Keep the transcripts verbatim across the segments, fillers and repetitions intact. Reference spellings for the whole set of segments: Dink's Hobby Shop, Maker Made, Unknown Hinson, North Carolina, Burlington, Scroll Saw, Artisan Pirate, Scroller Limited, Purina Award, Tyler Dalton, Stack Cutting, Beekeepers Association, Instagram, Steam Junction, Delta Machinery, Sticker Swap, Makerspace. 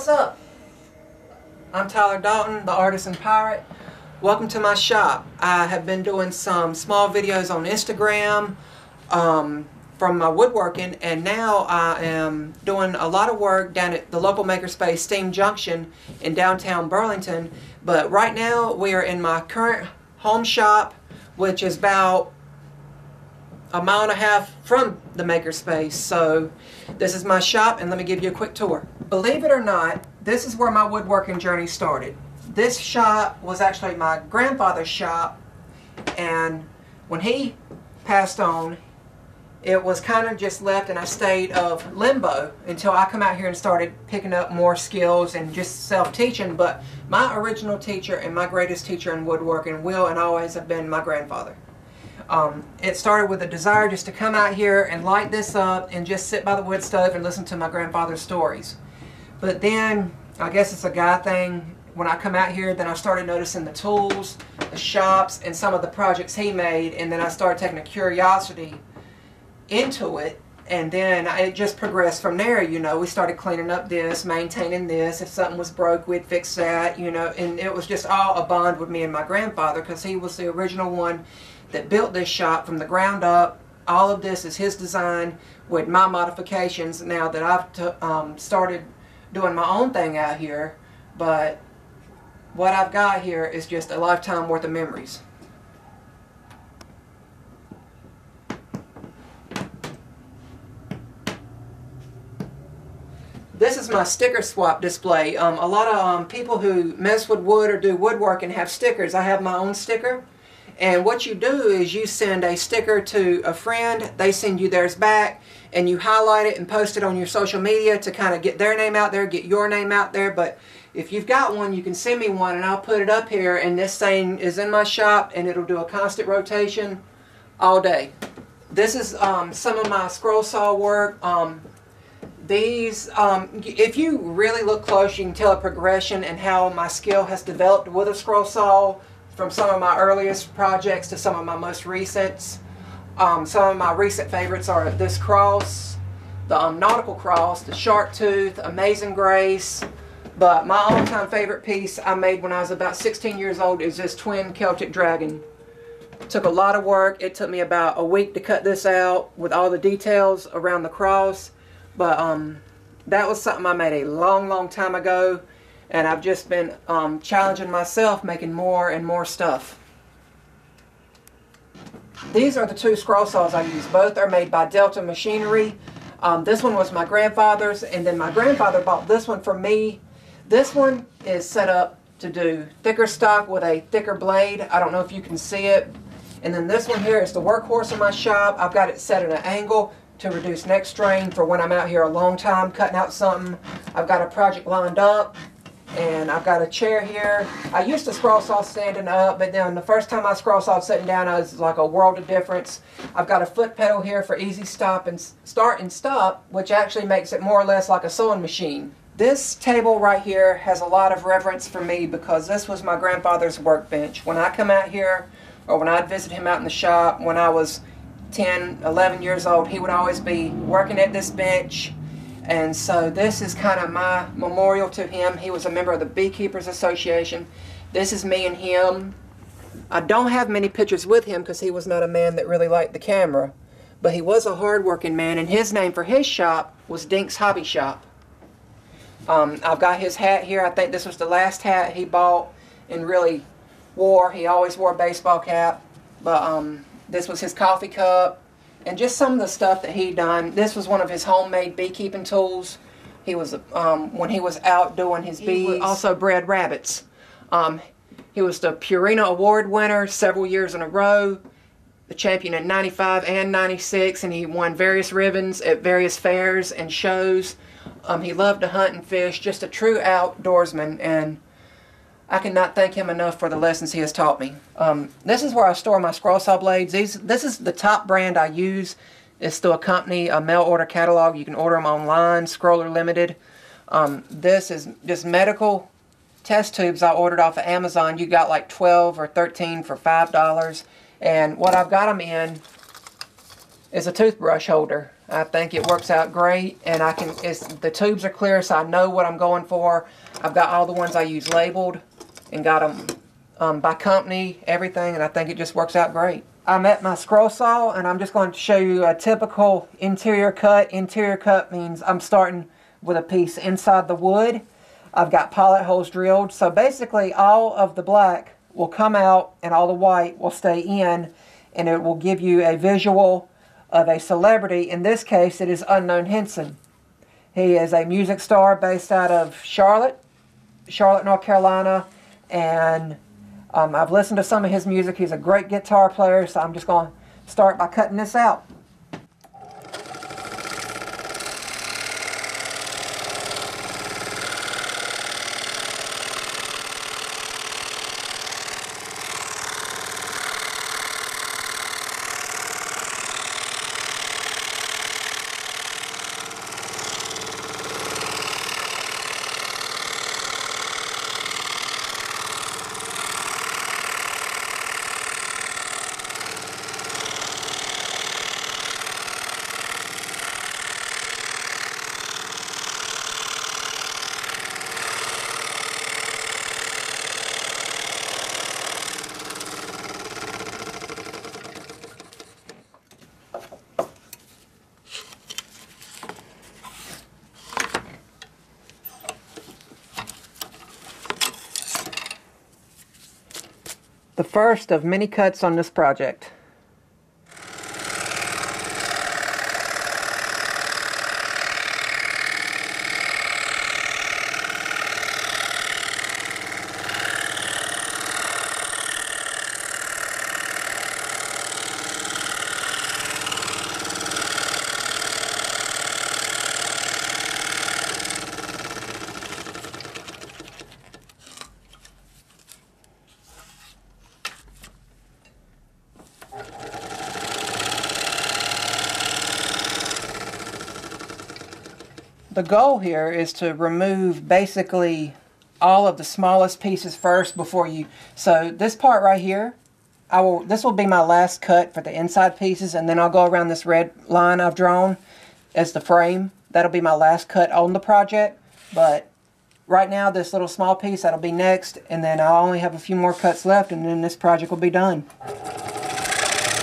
what's up? I'm Tyler Dalton, the Artisan Pirate. Welcome to my shop. I have been doing some small videos on Instagram um, from my woodworking, and now I am doing a lot of work down at the local makerspace Steam Junction in downtown Burlington. But right now we are in my current home shop, which is about a mile and a half from the makerspace. So this is my shop, and let me give you a quick tour. Believe it or not, this is where my woodworking journey started. This shop was actually my grandfather's shop, and when he passed on, it was kind of just left in a state of limbo until I come out here and started picking up more skills and just self-teaching. But my original teacher and my greatest teacher in woodworking will and always have been my grandfather. Um, it started with a desire just to come out here and light this up and just sit by the wood stove and listen to my grandfather's stories. But then, I guess it's a guy thing, when I come out here, then I started noticing the tools, the shops, and some of the projects he made, and then I started taking a curiosity into it, and then it just progressed from there. You know, we started cleaning up this, maintaining this. If something was broke, we'd fix that, you know, and it was just all a bond with me and my grandfather, because he was the original one that built this shop from the ground up. All of this is his design with my modifications now that I've t um, started doing my own thing out here. But what I've got here is just a lifetime worth of memories. This is my sticker swap display. Um, a lot of um, people who mess with wood or do woodwork and have stickers. I have my own sticker. And what you do is you send a sticker to a friend, they send you theirs back, and you highlight it and post it on your social media to kind of get their name out there, get your name out there. But if you've got one, you can send me one, and I'll put it up here, and this thing is in my shop, and it'll do a constant rotation all day. This is um, some of my scroll saw work. Um, These, um, if you really look close, you can tell a progression and how my skill has developed with a scroll saw, from some of my earliest projects to some of my most recent. Um, some of my recent favorites are this cross, the um, nautical cross, the shark tooth, Amazing Grace. But my all-time favorite piece I made when I was about sixteen years old is this twin Celtic dragon. It took a lot of work. It took me about a week to cut this out with all the details around the cross. But um, that was something I made a long, long time ago. And I've just been um, challenging myself, making more and more stuff. These are the two scroll saws I use. Both are made by Delta Machinery. Um, this one was my grandfather's, and then my grandfather bought this one for me. This one is set up to do thicker stock with a thicker blade. I don't know if you can see it. And then this one here is the workhorse in my shop. I've got it set at an angle to reduce neck strain for when I'm out here a long time cutting out something. I've got a project lined up. And I've got a chair here. I used to scroll saw standing up, but then the first time I scroll saw sitting down, I was like a world of difference. I've got a foot pedal here for easy stop and start and stop, which actually makes it more or less like a sewing machine. This table right here has a lot of reverence for me because this was my grandfather's workbench. When I come out here, or when I'd visit him out in the shop, when I was ten, eleven years old, he would always be working at this bench. And so this is kind of my memorial to him. He was a member of the Beekeepers Association. This is me and him. I don't have many pictures with him because he was not a man that really liked the camera. But he was a hard-working man, and his name for his shop was Dink's Hobby Shop. Um, I've got his hat here. I think this was the last hat he bought and really wore. He always wore a baseball cap. But um, this was his coffee cup. And just some of the stuff that he done. This was one of his homemade beekeeping tools. He was um, when he was out doing his bees. He also bred rabbits. Um, he was the Purina Award winner several years in a row, the champion in ninety-five and ninety-six, and he won various ribbons at various fairs and shows. Um, he loved to hunt and fish, just a true outdoorsman, and I cannot thank him enough for the lessons he has taught me. Um, this is where I store my scroll saw blades. These, this is the top brand I use. It's through a company, a mail order catalog. You can order them online, Scroller Limited. Um, this is just medical test tubes I ordered off of Amazon. You got like twelve or thirteen for five dollars. And what I've got them in is a toothbrush holder. I think it works out great, and I can, it's, the tubes are clear, so I know what I'm going for. I've got all the ones I use labeled and got them um, by company, everything, and I think it just works out great. I'm at my scroll saw, and I'm just going to show you a typical interior cut. Interior cut means I'm starting with a piece inside the wood. I've got pilot holes drilled, so basically all of the black will come out and all the white will stay in, and it will give you a visual of a celebrity. In this case, it is Unknown Hinson. He is a music star based out of Charlotte, Charlotte, North Carolina, and um, I've listened to some of his music. He's a great guitar player, so I'm just going to start by cutting this out. The first of many cuts on this project. The goal here is to remove basically all of the smallest pieces first before you, so this part right here, I will, this will be my last cut for the inside pieces, and then I'll go around this red line I've drawn as the frame. That'll be my last cut on the project, but right now this little small piece, that'll be next, and then I'll only have a few more cuts left, and then this project will be done.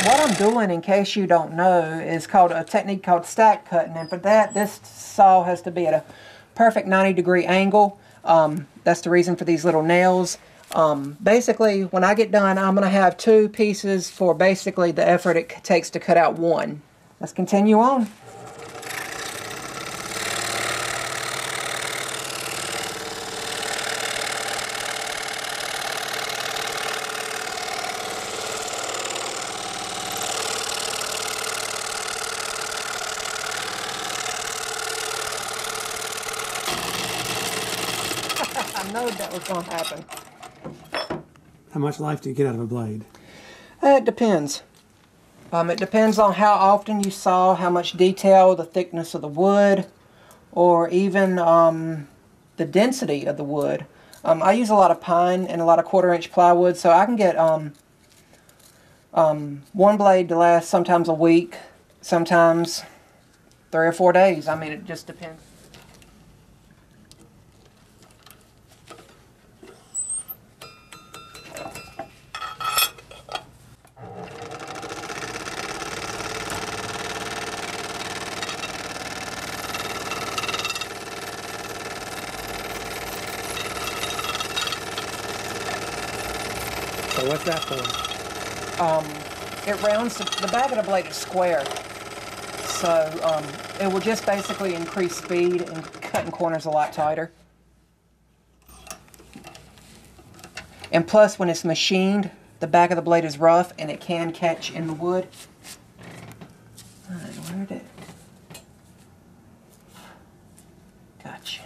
What I'm doing, in case you don't know, is called a technique called stack cutting, and for that, this saw has to be at a perfect ninety degree angle. Um, that's the reason for these little nails. Um, basically, when I get done, I'm going to have two pieces for basically the effort it takes to cut out one. Let's continue on. That was going to happen. How much life do you get out of a blade? Uh, it depends. Um, it depends on how often you saw, how much detail, the thickness of the wood, or even um, the density of the wood. Um, I use a lot of pine and a lot of quarter inch plywood, so I can get um, um, one blade to last sometimes a week, sometimes three or four days. I mean, it just depends. So what's that for? Um, it rounds, the, the back of the blade is square, so um, it will just basically increase speed and cutting corners a lot tighter. And plus, when it's machined, the back of the blade is rough and it can catch in the wood. All right, where did it? Gotcha.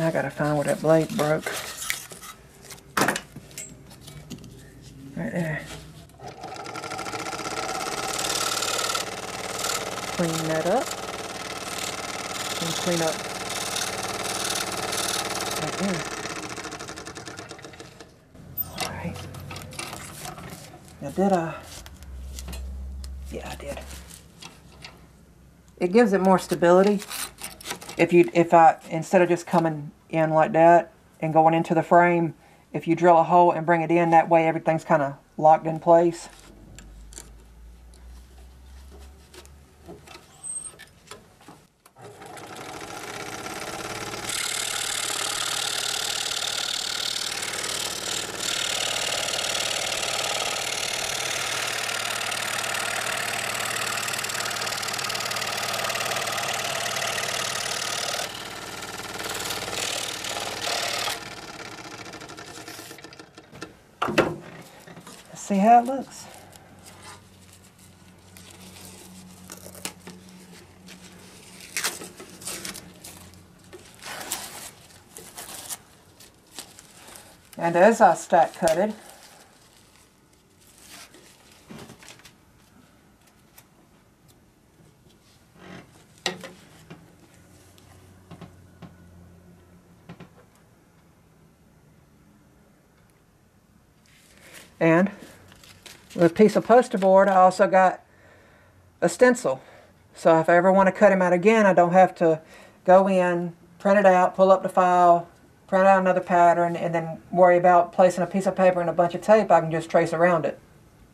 Now I gotta find where that blade broke. Right there. Clean that up. And clean up. Right there. Alright. Now did I? Yeah, I did. It gives it more stability. If you, if I, instead of just coming in like that and going into the frame, if you drill a hole and bring it in, that way everything's kind of locked in place. See how it looks. And as I stack cut it, and with a piece of poster board, I also got a stencil. So if I ever want to cut him out again, I don't have to go in, print it out, pull up the file, print out another pattern, and then worry about placing a piece of paper and a bunch of tape. I can just trace around it.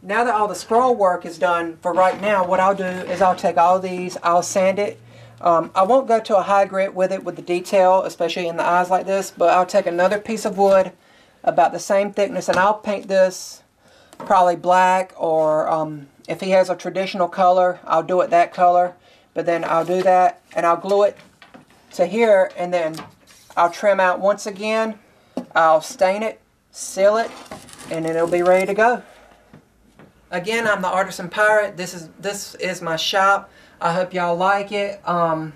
Now that all the scroll work is done for right now, what I'll do is I'll take all these, I'll sand it. Um, I won't go to a high grit with it with the detail, especially in the eyes like this, but I'll take another piece of wood about the same thickness, and I'll paint this probably black, or um, if he has a traditional color, I'll do it that color. But then I'll do that and I'll glue it to here, and then I'll trim out once again, I'll stain it, seal it, and then it'll be ready to go. Again, I'm the Artisan Pirate. This is this is my shop. I hope y'all like it. Um,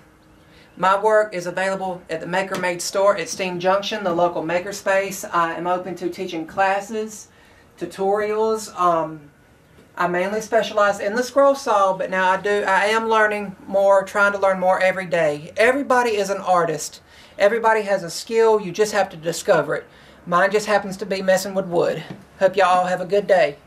my work is available at the Maker Made store at Steam Junction, the local makerspace. I am open to teaching classes, tutorials. um, I mainly specialize in the scroll saw, but now I do I am learning more, trying to learn more every day. Everybody is an artist. Everybody has a skill. You just have to discover it. Mine just happens to be messing with wood. Hope y'all have a good day.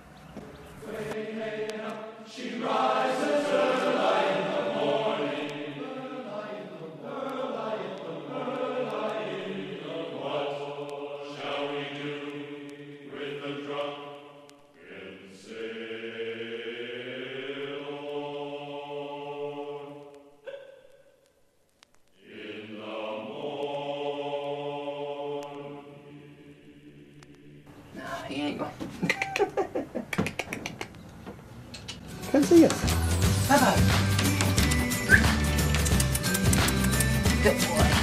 He ain't going. Come see you. Bye bye. Good boy.